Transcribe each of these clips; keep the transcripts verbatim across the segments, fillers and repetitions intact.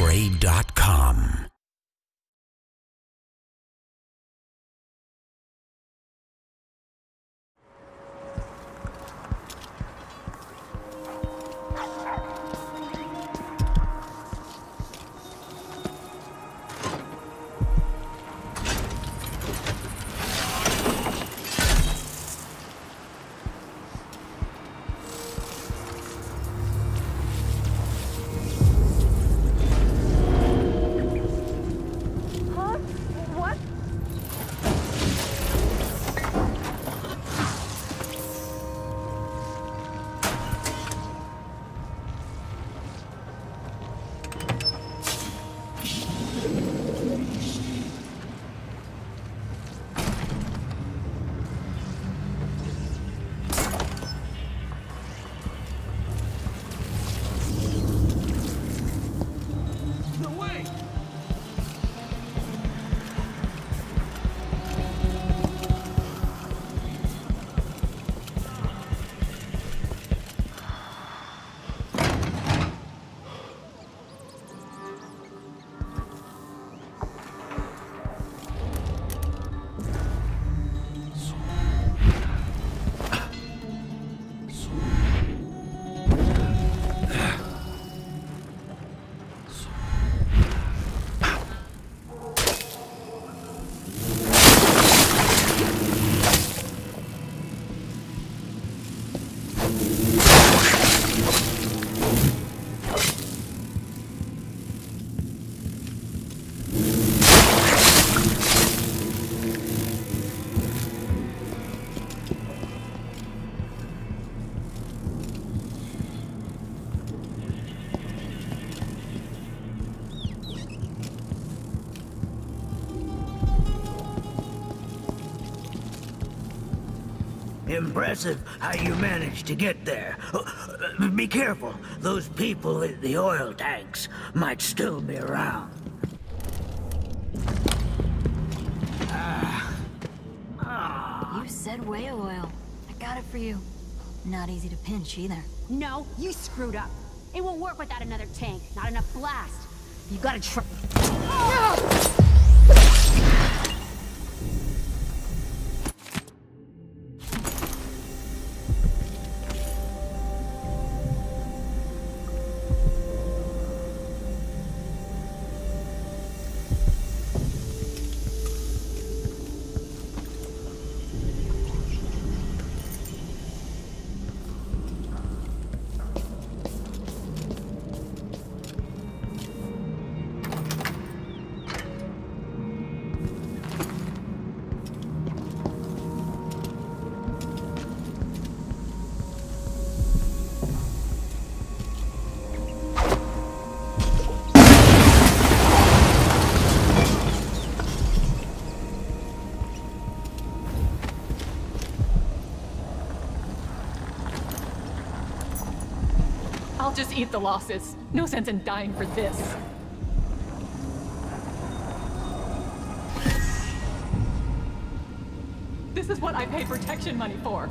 gamer grade dot com. Impressive how you managed to get there. Be careful. Those people in the oil tanks might still be around. You said whale oil. I got it for you. Not easy to pinch either. No, you screwed up. It won't work without another tank. Not enough blast. You gotta try. Oh! No! I'll just eat the losses. No sense in dying for this. This is what I paid protection money for.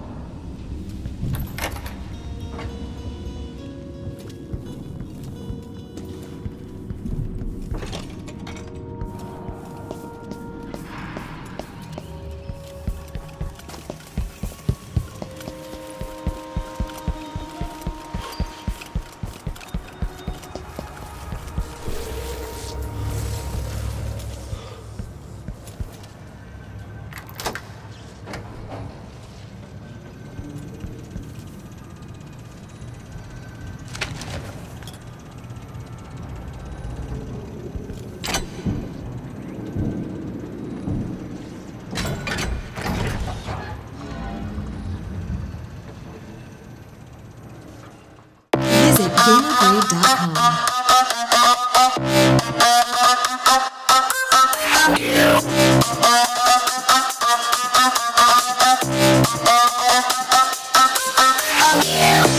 gamer grade dot com. Yeah.